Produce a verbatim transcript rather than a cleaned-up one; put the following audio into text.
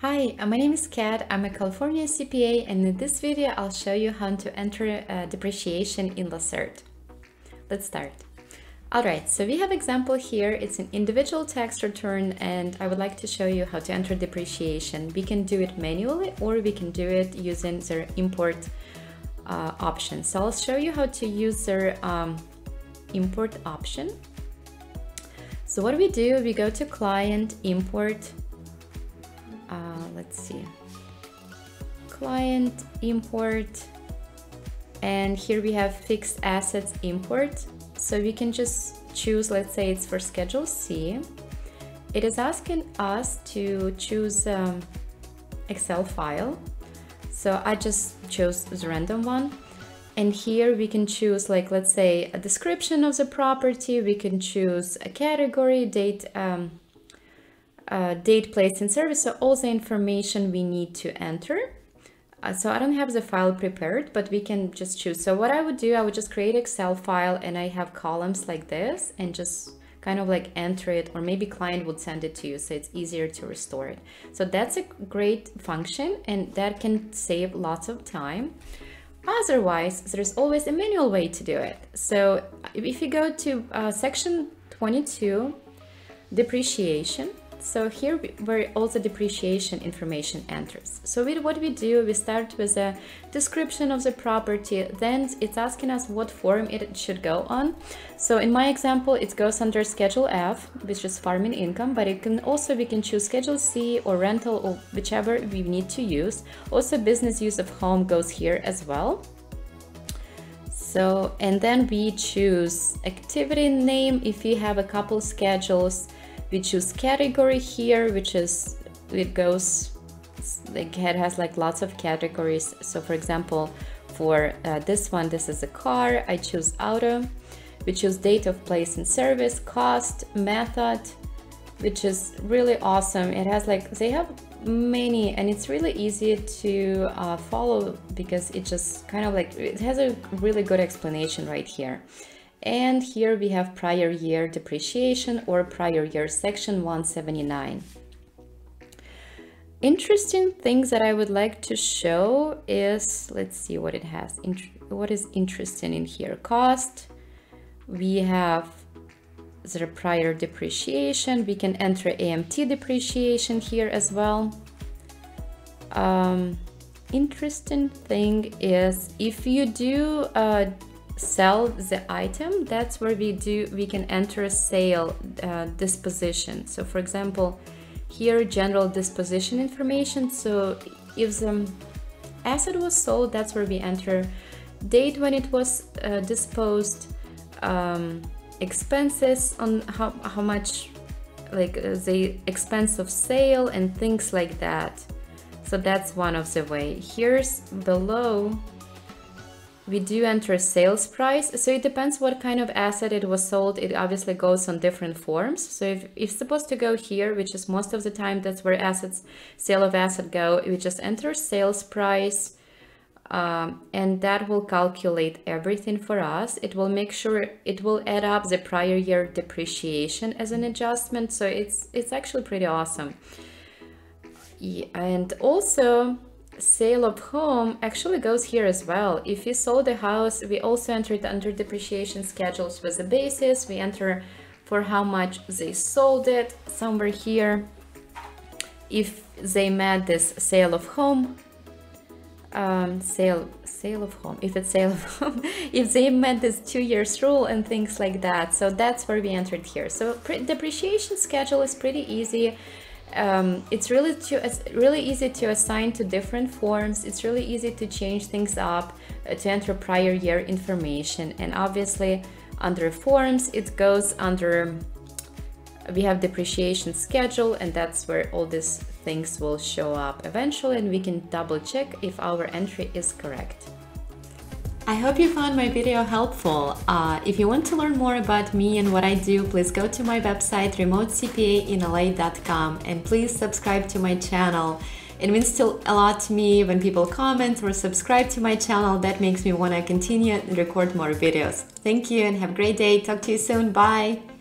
Hi, my name is Kat, I'm a California C P A, and in this video I'll show you how to enter uh, depreciation in Lacerte. Let's start. Alright, so we have example here, it's an individual tax return, and I would like to show you how to enter depreciation. We can do it manually or we can do it using the import uh, option. So I'll show you how to use the um, import option. So what do we do? We go to client, import, Uh, let's see, client import, and here we have fixed assets import. So we can just choose, let's say it's for Schedule C. It is asking us to choose um, Excel file. So I just chose the random one. And here we can choose, like, let's say a description of the property. We can choose a category, date, um, Uh, date, place, and service, so all the information we need to enter. Uh, so I don't have the file prepared, but we can just choose. So what I would do, I would just create Excel file and I have columns like this and just kind of like enter it, or maybe client would send it to you so it's easier to restore it. So that's a great function and that can save lots of time. Otherwise, there's always a manual way to do it. So if you go to uh, section twenty-two, depreciation. So here we, where all the depreciation information enters. So with what we do, we start with a description of the property, then it's asking us what form it should go on. So in my example, it goes under Schedule F, which is farming income, but it can also, we can choose Schedule C or rental or whichever we need to use. Also business use of home goes here as well. So, and then we choose activity name if you have a couple schedules. We choose category here, which is, it goes, like it has like lots of categories. So for example, for uh, this one, this is a car, I choose auto. We choose date of place and service, cost, method, which is really awesome. It has like, they have many, and it's really easy to uh, follow because it just kind of like, it has a really good explanation right here. And here we have prior year depreciation or prior year section one seventy-nine. Interesting things that I would like to show is, let's see what it has, what is interesting in here. Cost, we have the prior depreciation, we can enter A M T depreciation here as well. Um, interesting thing is if you do uh, sell the item, that's where we do we can enter a sale uh, disposition. So for example, here general disposition information. So if the asset was sold, that's where we enter date when it was uh, disposed, um, expenses on how, how much, like uh, the expense of sale and things like that. So that's one of the way. Here's below we do enter sales price. So it depends what kind of asset it was sold. It obviously goes on different forms. So if it's supposed to go here, which is most of the time, that's where assets, sale of asset go, we just enter sales price, um, and that will calculate everything for us. It will make sure, it will add up the prior year depreciation as an adjustment. So it's, it's actually pretty awesome. Yeah, and also, sale of home actually goes here as well. If you sold the house, we also entered under depreciation schedules with the basis. We enter for how much they sold it somewhere here. If they met this sale of home, um, sale sale of home, if it's sale of home, if they met this two years rule and things like that. So that's where we entered here. So depreciation schedule is pretty easy. Um, it's really to, it's really easy to assign to different forms. It's really easy to change things up, uh, to enter prior year information. And obviously under forms, it goes under, we have depreciation schedule, and that's where all these things will show up eventually. And we can double check if our entry is correct. I hope you found my video helpful. Uh, if you want to learn more about me and what I do, please go to my website remote c p a in l a dot com, and please subscribe to my channel. It means still a lot to me when people comment or subscribe to my channel. That makes me want to continue and record more videos. Thank you and have a great day. Talk to you soon. Bye.